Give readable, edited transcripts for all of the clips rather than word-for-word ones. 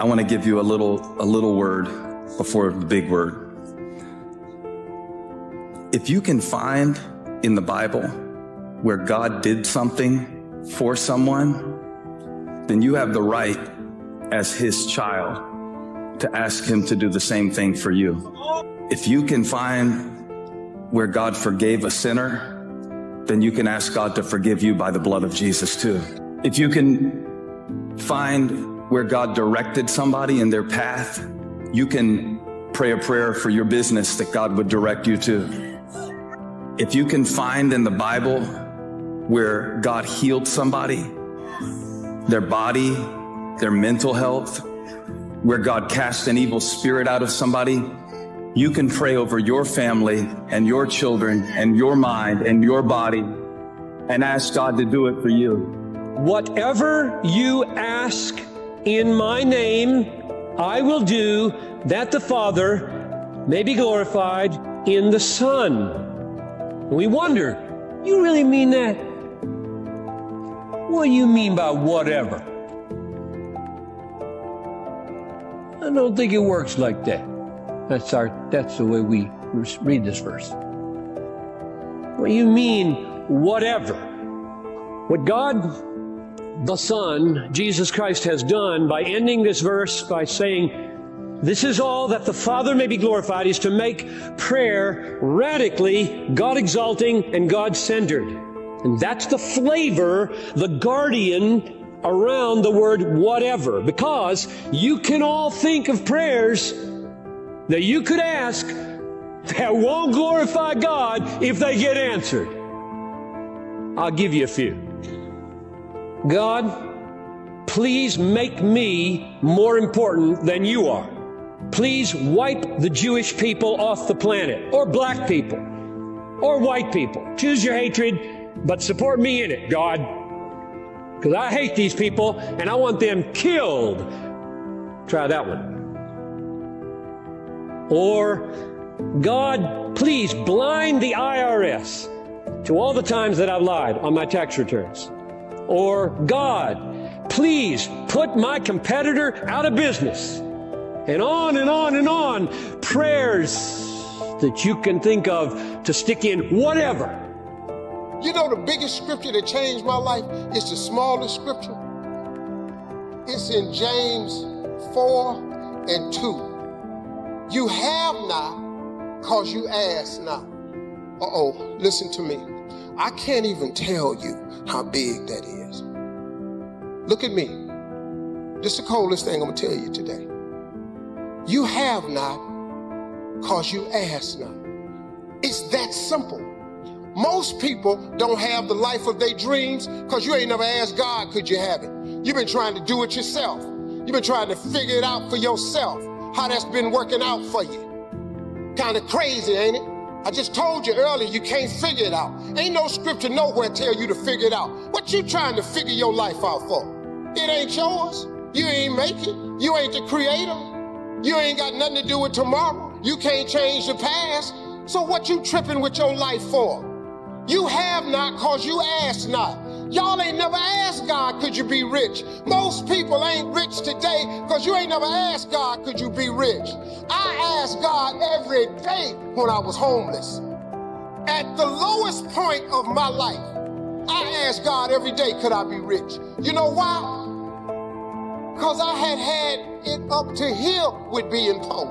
I want to give you a little word before the big word. If you can find in the Bible where God did something for someone, then you have the right as his child to ask him to do the same thing for you. If you can find where God forgave a sinner, then you can ask God to forgive you by the blood of Jesus too. If you can find where God directed somebody in their path, you can pray a prayer for your business that God would direct you to. If you can find in the Bible where God healed somebody, their body, their mental health, where God cast an evil spirit out of somebody, you can pray over your family and your children and your mind and your body and ask God to do it for you. Whatever you ask in my name, I will do, that the Father may be glorified in the Son. We wonder, you really mean that? What do you mean by whatever? I don't think it works like that. That's the way we read this verse. What do you mean, whatever? What God, the Son, Jesus Christ, has done by ending this verse by saying, "This is all that the Father may be glorified," is to make prayer radically God-exalting and God-centered. And that's the flavor, the guardian around the word whatever, because you can all think of prayers that you could ask that won't glorify God if they get answered. I'll give you a few. God, please make me more important than you are. Please wipe the Jewish people off the planet, or black people, or white people. Choose your hatred, but support me in it, God, because I hate these people and I want them killed. Try that one. Or, God, please blind the IRS to all the times that I've lied on my tax returns. Or, God, please put my competitor out of business. And on and on and on, prayers that you can think of to stick in whatever. You know, the biggest scripture that changed my life is the smallest scripture. It's in James 4 and 2. You have not because you ask not. Uh-oh, listen to me. I can't even tell you how big that is. Look at me. This is the coldest thing I'm going to tell you today. You have not because you ask not. It's that simple. Most people don't have the life of their dreams because you ain't never asked God, could you have it? You've been trying to do it yourself. You've been trying to figure it out for yourself, how that's been working out for you. Kind of crazy, ain't it? I just told you earlier, you can't figure it out. Ain't no scripture nowhere tell you to figure it out. What you trying to figure your life out for? It ain't yours. You ain't make it. You ain't the creator. You ain't got nothing to do with tomorrow. You can't change the past. So what you tripping with your life for? You have not because you ask not. Y'all ain't never asked God, could you be rich? Most people ain't rich today because you ain't never asked God, could you be rich? I asked God every day when I was homeless. At the lowest point of my life, I asked God every day, could I be rich? You know why? Because I had it up to him with being poor.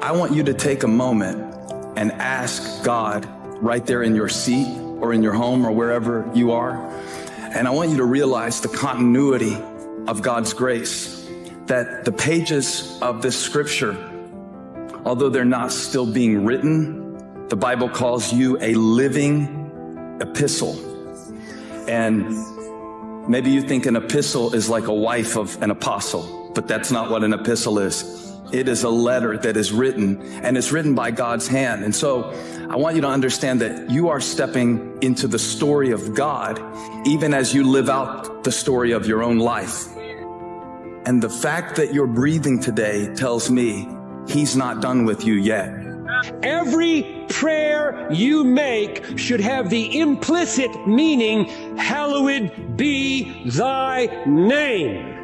I want you to take a moment and ask God right there in your seat or in your home or wherever you are. And I want you to realize the continuity of God's grace, that the pages of this scripture, although they're not still being written, the Bible calls you a living epistle. And maybe you think an epistle is like a wife of an apostle, but that's not what an epistle is. It is a letter that is written, and it's written by God's hand. And so I want you to understand that you are stepping into the story of God, even as you live out the story of your own life. And the fact that you're breathing today tells me he's not done with you yet. Every prayer you make should have the implicit meaning, hallowed be thy name.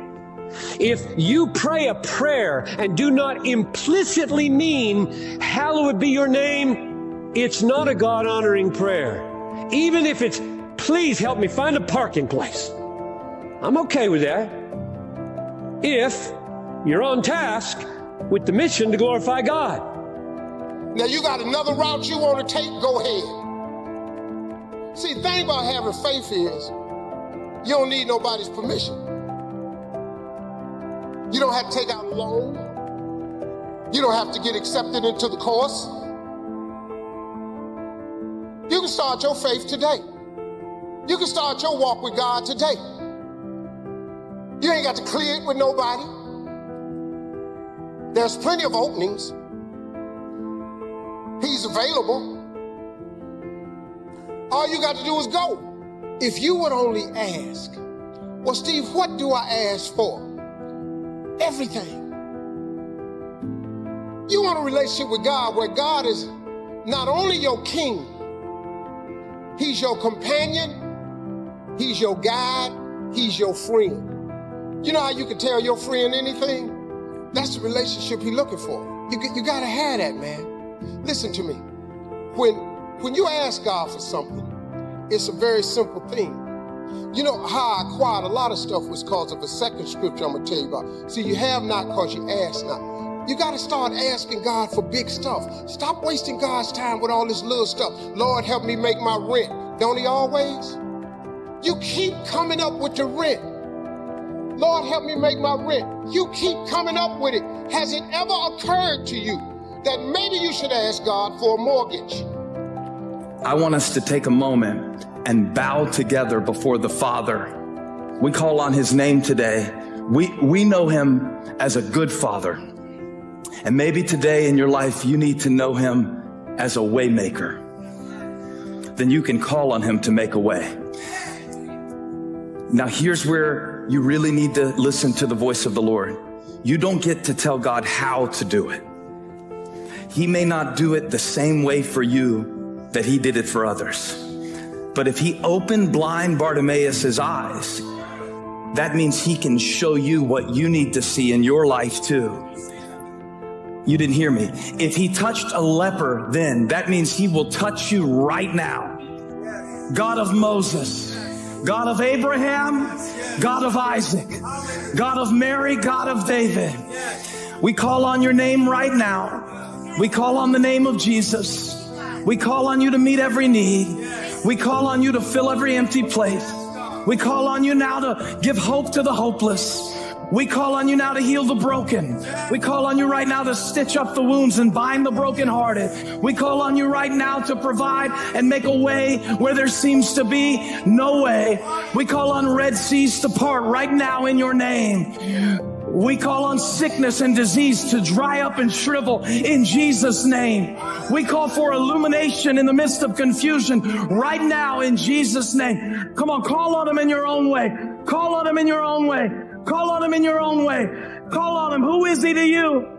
If you pray a prayer and do not implicitly mean, hallowed be your name, it's not a God-honoring prayer. Even if it's, please help me find a parking place, I'm okay with that. If you're on task with the mission to glorify God. Now you got another route you want to take, go ahead. See, the thing about having faith is you don't need nobody's permission. You don't have to take out a loan. You don't have to get accepted into the course. You can start your faith today. You can start your walk with God today. You ain't got to clear it with nobody. There's plenty of openings. He's available. All you got to do is go. If you would only ask, well, Steve, what do I ask for? Everything. You want a relationship with God where God is not only your king, he's your companion, he's your guide, he's your friend. You know how you can tell your friend anything? That's the relationship he's looking for. You gotta have that, man. Listen to me. When you ask God for something, it's a very simple thing. You know how I acquired a lot of stuff was because of a second scripture I'm gonna tell you about. See, you have not because you ask not. You gotta start asking God for big stuff. Stop wasting God's time with all this little stuff. Lord, help me make my rent. Don't he always? You keep coming up with the rent. Lord, help me make my rent. You keep coming up with it. Has it ever occurred to you that maybe you should ask God for a mortgage? I want us to take a moment and bow together before the Father. We call on his name today. We know him as a good father. And maybe today in your life, you need to know him as a waymaker. Then you can call on him to make a way. Now here's where you really need to listen to the voice of the Lord. You don't get to tell God how to do it. He may not do it the same way for you that he did it for others. But if he opened blind Bartimaeus' eyes, that means he can show you what you need to see in your life too. You didn't hear me. If he touched a leper then, that means he will touch you right now. God of Moses, God of Abraham, God of Isaac, God of Mary, God of David. We call on your name right now. We call on the name of Jesus. We call on you to meet every need. We call on you to fill every empty place. We call on you now to give hope to the hopeless. We call on you now to heal the broken. We call on you right now to stitch up the wounds and bind the brokenhearted. We call on you right now to provide and make a way where there seems to be no way. We call on Red Seas to part right now in your name. We call on sickness and disease to dry up and shrivel in Jesus' name. We call for illumination in the midst of confusion right now in Jesus' name. Come on, call on him in your own way. Call on him in your own way. Call on him in your own way. Call on him. Who is he to you?